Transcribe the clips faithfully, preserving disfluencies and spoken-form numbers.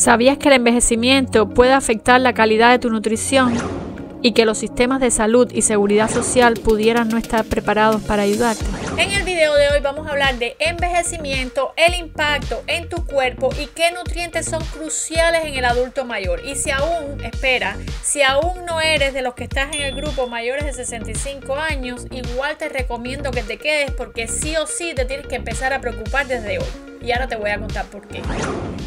¿Sabías que el envejecimiento puede afectar la calidad de tu nutrición y que los sistemas de salud y seguridad social pudieran no estar preparados para ayudarte? En el video de hoy vamos a hablar de envejecimiento, el impacto en tu cuerpo y qué nutrientes son cruciales en el adulto mayor. Y si aún, espera, si aún no eres de los que estás en el grupo mayores de sesenta y cinco años, igual te recomiendo que te quedes porque sí o sí te tienes que empezar a preocupar desde hoy. Y ahora te voy a contar por qué.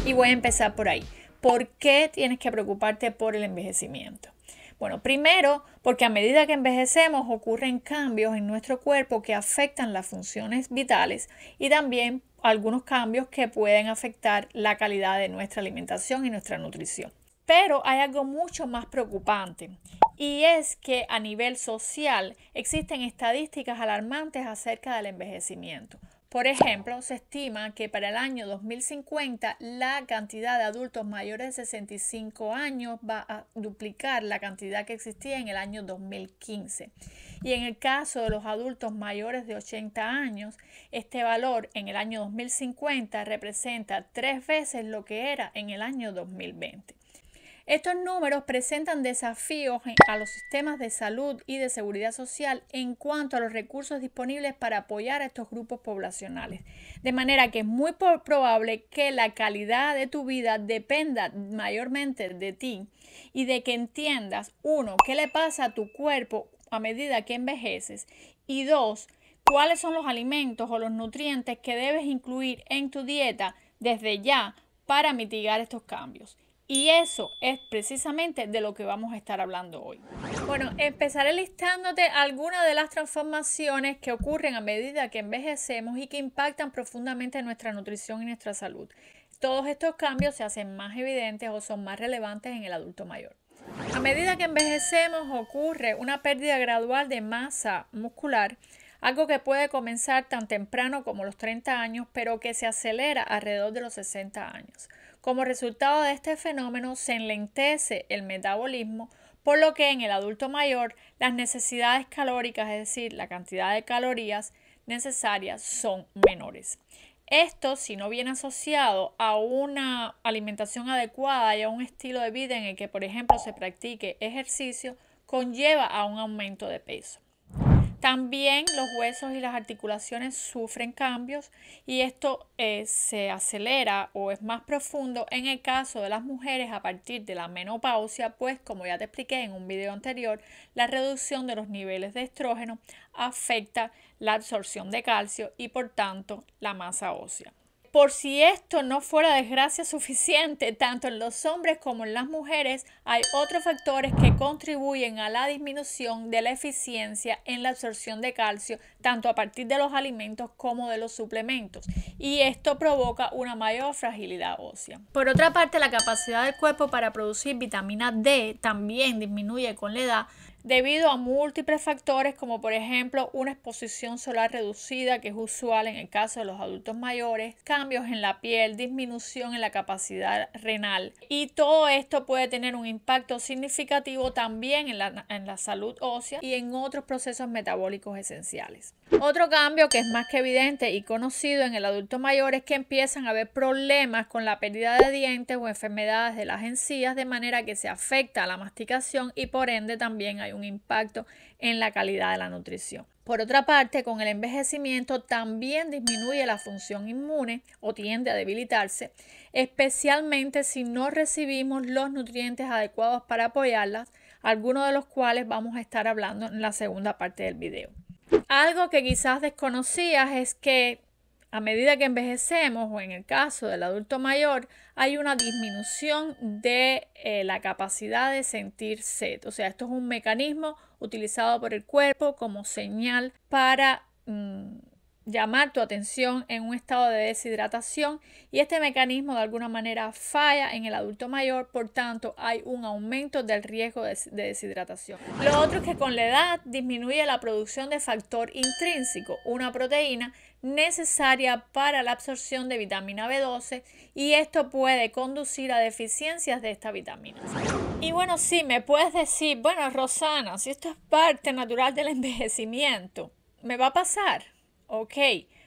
Y voy a empezar por ahí. ¿Por qué tienes que preocuparte por el envejecimiento? Bueno, primero, porque a medida que envejecemos ocurren cambios en nuestro cuerpo que afectan las funciones vitales y también algunos cambios que pueden afectar la calidad de nuestra alimentación y nuestra nutrición. Pero hay algo mucho más preocupante y es que a nivel social existen estadísticas alarmantes acerca del envejecimiento. Por ejemplo, se estima que para el año dos mil cincuenta la cantidad de adultos mayores de sesenta y cinco años va a duplicar la cantidad que existía en el año dos mil quince. Y en el caso de los adultos mayores de ochenta años, este valor en el año dos mil cincuenta representa tres veces lo que era en el año dos mil veinte. Estos números presentan desafíos a los sistemas de salud y de seguridad social en cuanto a los recursos disponibles para apoyar a estos grupos poblacionales. De manera que es muy probable que la calidad de tu vida dependa mayormente de ti y de que entiendas, uno, qué le pasa a tu cuerpo a medida que envejeces y dos, cuáles son los alimentos o los nutrientes que debes incluir en tu dieta desde ya para mitigar estos cambios. Y eso es precisamente de lo que vamos a estar hablando hoy. Bueno, empezaré listándote algunas de las transformaciones que ocurren a medida que envejecemos y que impactan profundamente nuestra nutrición y nuestra salud. Todos estos cambios se hacen más evidentes o son más relevantes en el adulto mayor. A medida que envejecemos ocurre una pérdida gradual de masa muscular, algo que puede comenzar tan temprano como los treinta años, pero que se acelera alrededor de los sesenta años. Como resultado de este fenómeno se enlentece el metabolismo, por lo que en el adulto mayor las necesidades calóricas, es decir, la cantidad de calorías necesarias, son menores. Esto, si no viene asociado a una alimentación adecuada y a un estilo de vida en el que, por ejemplo, se practique ejercicio, conlleva a un aumento de peso. También los huesos y las articulaciones sufren cambios y esto eh, se acelera o es más profundo en el caso de las mujeres a partir de la menopausia, pues como ya te expliqué en un video anterior, la reducción de los niveles de estrógeno afecta la absorción de calcio y por tanto la masa ósea. Por si esto no fuera desgracia suficiente, tanto en los hombres como en las mujeres hay otros factores que contribuyen a la disminución de la eficiencia en la absorción de calcio, tanto a partir de los alimentos como de los suplementos, y esto provoca una mayor fragilidad ósea. Por otra parte, la capacidad del cuerpo para producir vitamina D también disminuye con la edad, debido a múltiples factores como por ejemplo una exposición solar reducida que es usual en el caso de los adultos mayores, cambios en la piel, disminución en la capacidad renal y todo esto puede tener un impacto significativo también en la, en la salud ósea y en otros procesos metabólicos esenciales. Otro cambio que es más que evidente y conocido en el adulto mayor es que empiezan a haber problemas con la pérdida de dientes o enfermedades de las encías, de manera que se afecta a la masticación y por ende también hay un impacto en la calidad de la nutrición. Por otra parte, con el envejecimiento también disminuye la función inmune o tiende a debilitarse, especialmente si no recibimos los nutrientes adecuados para apoyarlas, algunos de los cuales vamos a estar hablando en la segunda parte del video. Algo que quizás desconocías es que a medida que envejecemos o en el caso del adulto mayor hay una disminución de eh, la capacidad de sentir sed. O sea, esto es un mecanismo utilizado por el cuerpo como señal para mmm, llamar tu atención en un estado de deshidratación y este mecanismo de alguna manera falla en el adulto mayor, por tanto hay un aumento del riesgo de deshidratación. Lo otro es que con la edad disminuye la producción de factor intrínseco, una proteína necesaria para la absorción de vitamina B doce y esto puede conducir a deficiencias de esta vitamina. Y bueno, sí, me puedes decir, bueno, Rosana, si esto es parte natural del envejecimiento, ¿me va a pasar? Ok,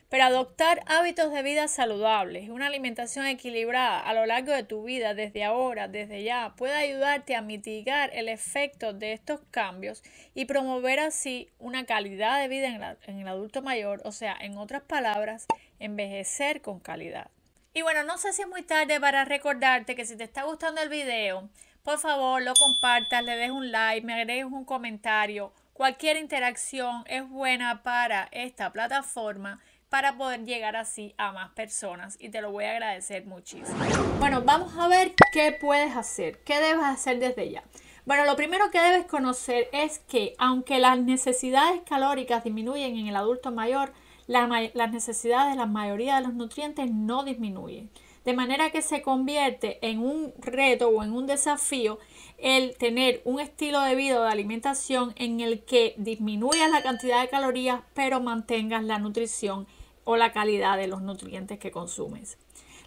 Pero adoptar hábitos de vida saludables, una alimentación equilibrada a lo largo de tu vida, desde ahora, desde ya, puede ayudarte a mitigar el efecto de estos cambios y promover así una calidad de vida en, la, en el adulto mayor, o sea, en otras palabras, envejecer con calidad. Y bueno, no sé si es muy tarde para recordarte que si te está gustando el video, por favor lo compartas, le des un like, me agregues un comentario. Cualquier interacción es buena para esta plataforma, para poder llegar así a más personas, y te lo voy a agradecer muchísimo. Bueno, vamos a ver qué puedes hacer, qué debes hacer desde ya. Bueno, lo primero que debes conocer es que aunque las necesidades calóricas disminuyen en el adulto mayor, la ma- las necesidades de la mayoría de los nutrientes no disminuyen. De manera que se convierte en un reto o en un desafío el tener un estilo de vida o de alimentación en el que disminuyas la cantidad de calorías, pero mantengas la nutrición o la calidad de los nutrientes que consumes.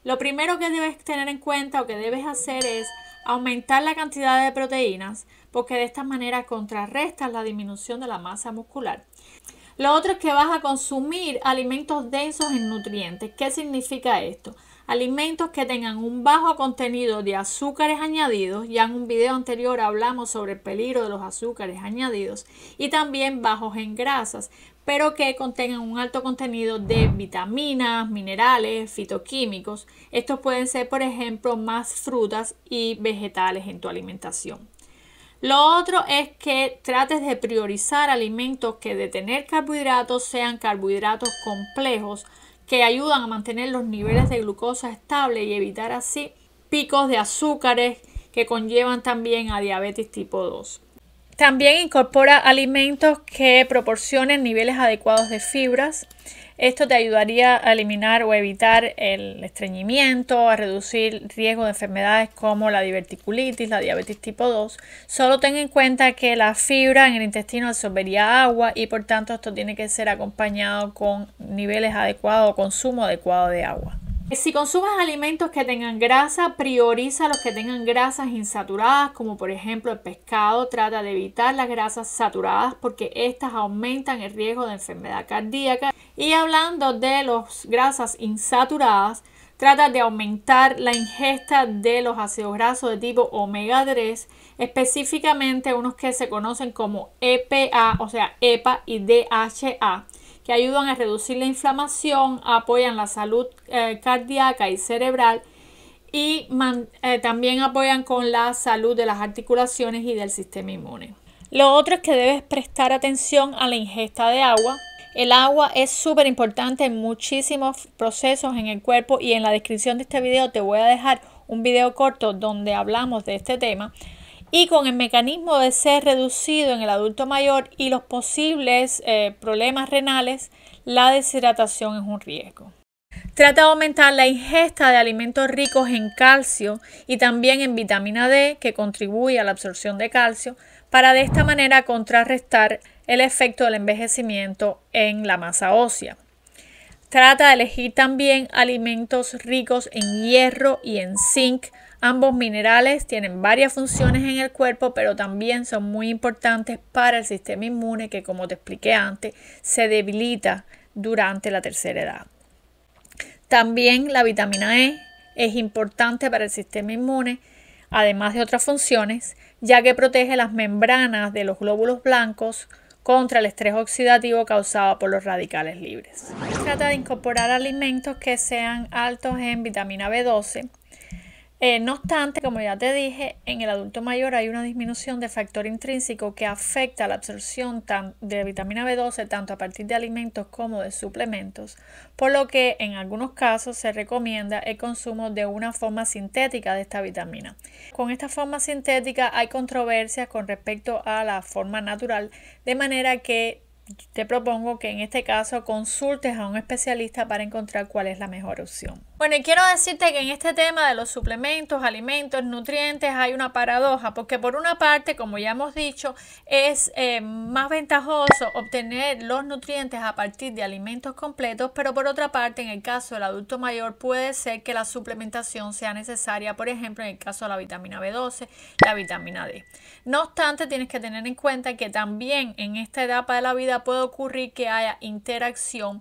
Lo primero que debes tener en cuenta o que debes hacer es aumentar la cantidad de proteínas, porque de esta manera contrarrestas la disminución de la masa muscular. Lo otro es que vas a consumir alimentos densos en nutrientes. ¿Qué significa esto? Alimentos que tengan un bajo contenido de azúcares añadidos. Ya en un video anterior hablamos sobre el peligro de los azúcares añadidos, y también bajos en grasas, pero que contengan un alto contenido de vitaminas, minerales, fitoquímicos. Estos pueden ser, por ejemplo, más frutas y vegetales en tu alimentación. Lo otro es que trates de priorizar alimentos que, de tener carbohidratos, sean carbohidratos complejos, que ayudan a mantener los niveles de glucosa estables y evitar así picos de azúcares que conllevan también a diabetes tipo dos. También incorpora alimentos que proporcionen niveles adecuados de fibras. Esto te ayudaría a eliminar o evitar el estreñimiento, a reducir el riesgo de enfermedades como la diverticulitis, la diabetes tipo dos. Solo ten en cuenta que la fibra en el intestino absorbería agua, y por tanto esto tiene que ser acompañado con niveles adecuados o consumo adecuado de agua. Si consumes alimentos que tengan grasa, prioriza los que tengan grasas insaturadas, como por ejemplo el pescado. Trata de evitar las grasas saturadas, porque estas aumentan el riesgo de enfermedad cardíaca. Y hablando de las grasas insaturadas, trata de aumentar la ingesta de los ácidos grasos de tipo omega tres, específicamente unos que se conocen como E P A, o sea, E P A y D H A, que ayudan a reducir la inflamación, apoyan la salud eh, cardíaca y cerebral, y man, eh, también apoyan con la salud de las articulaciones y del sistema inmune. Lo otro es que debes prestar atención a la ingesta de agua. El agua es súper importante en muchísimos procesos en el cuerpo, y en la descripción de este video te voy a dejar un video corto donde hablamos de este tema. Y con el mecanismo de ser reducido en el adulto mayor y los posibles eh, problemas renales, la deshidratación es un riesgo. Trata de aumentar la ingesta de alimentos ricos en calcio y también en vitamina D, que contribuye a la absorción de calcio, para de esta manera contrarrestar el efecto del envejecimiento en la masa ósea. Trata de elegir también alimentos ricos en hierro y en zinc. Ambos minerales tienen varias funciones en el cuerpo, pero también son muy importantes para el sistema inmune, que, como te expliqué antes, se debilita durante la tercera edad. También la vitamina E es importante para el sistema inmune, además de otras funciones, ya que protege las membranas de los glóbulos blancos contra el estrés oxidativo causado por los radicales libres. Trata de incorporar alimentos que sean altos en vitamina B doce. Eh, no obstante, como ya te dije, en el adulto mayor hay una disminución de factor intrínseco que afecta la absorción tan de vitamina B doce tanto a partir de alimentos como de suplementos, por lo que en algunos casos se recomienda el consumo de una forma sintética de esta vitamina. Con esta forma sintética hay controversias con respecto a la forma natural, de manera que te propongo que en este caso consultes a un especialista para encontrar cuál es la mejor opción. Bueno, y quiero decirte que en este tema de los suplementos, alimentos, nutrientes, hay una paradoja, porque por una parte, como ya hemos dicho, es eh, más ventajoso obtener los nutrientes a partir de alimentos completos, pero por otra parte, en el caso del adulto mayor, puede ser que la suplementación sea necesaria, por ejemplo, en el caso de la vitamina B doce, la vitamina D. No obstante, tienes que tener en cuenta que también en esta etapa de la vida puede ocurrir que haya interacción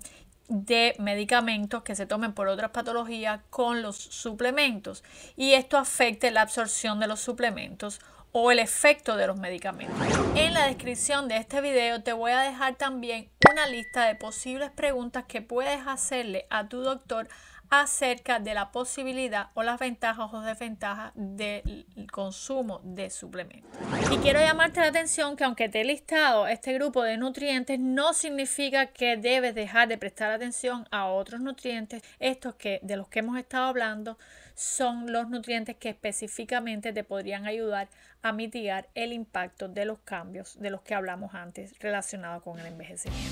de medicamentos que se tomen por otras patologías con los suplementos, y esto afecte la absorción de los suplementos o el efecto de los medicamentos. En la descripción de este video te voy a dejar también una lista de posibles preguntas que puedes hacerle a tu doctor acerca de la posibilidad o las ventajas o desventajas del consumo de suplementos. Y quiero llamarte la atención que aunque te he listado este grupo de nutrientes, no significa que debes dejar de prestar atención a otros nutrientes. Estos que de los que hemos estado hablando son los nutrientes que específicamente te podrían ayudar a mitigar el impacto de los cambios de los que hablamos antes relacionados con el envejecimiento.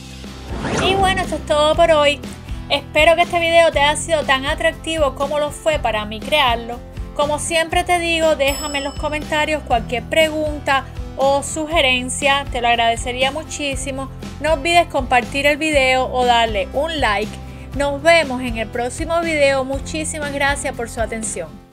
Y bueno, esto es todo por hoy. Espero que este video te haya sido tan atractivo como lo fue para mí crearlo. Como siempre te digo, déjame en los comentarios cualquier pregunta o sugerencia, te lo agradecería muchísimo. No olvides compartir el video o darle un like. Nos vemos en el próximo video. Muchísimas gracias por su atención.